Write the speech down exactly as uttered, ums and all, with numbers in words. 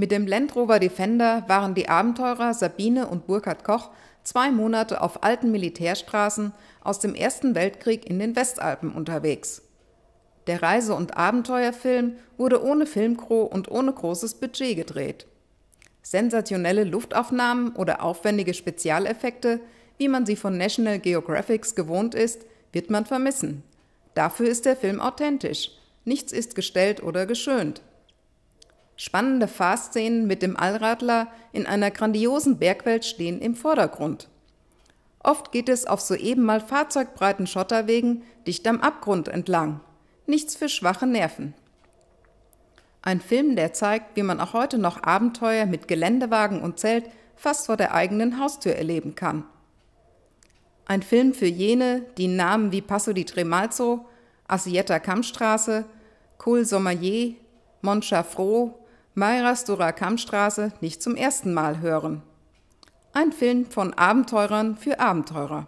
Mit dem Land Rover Defender waren die Abenteurer Sabine und Burkhard Koch zwei Monate auf alten Militärstraßen aus dem Ersten Weltkrieg in den Westalpen unterwegs. Der Reise- und Abenteuerfilm wurde ohne Filmcrew und ohne großes Budget gedreht. Sensationelle Luftaufnahmen oder aufwendige Spezialeffekte, wie man sie von National Geographic gewohnt ist, wird man vermissen. Dafür ist der Film authentisch. Nichts ist gestellt oder geschönt. Spannende Fahrszenen mit dem Allradler in einer grandiosen Bergwelt stehen im Vordergrund. Oft geht es auf soeben mal fahrzeugbreiten Schotterwegen dicht am Abgrund entlang. Nichts für schwache Nerven. Ein Film, der zeigt, wie man auch heute noch Abenteuer mit Geländewagen und Zelt fast vor der eigenen Haustür erleben kann. Ein Film für jene, die Namen wie Passo di Tremalzo, Asietta Kampstraße, Coul Sommelier, Mon Charfraud, Maira-Stura-Kammstraße nicht zum ersten Mal hören. Ein Film von Abenteurern für Abenteurer.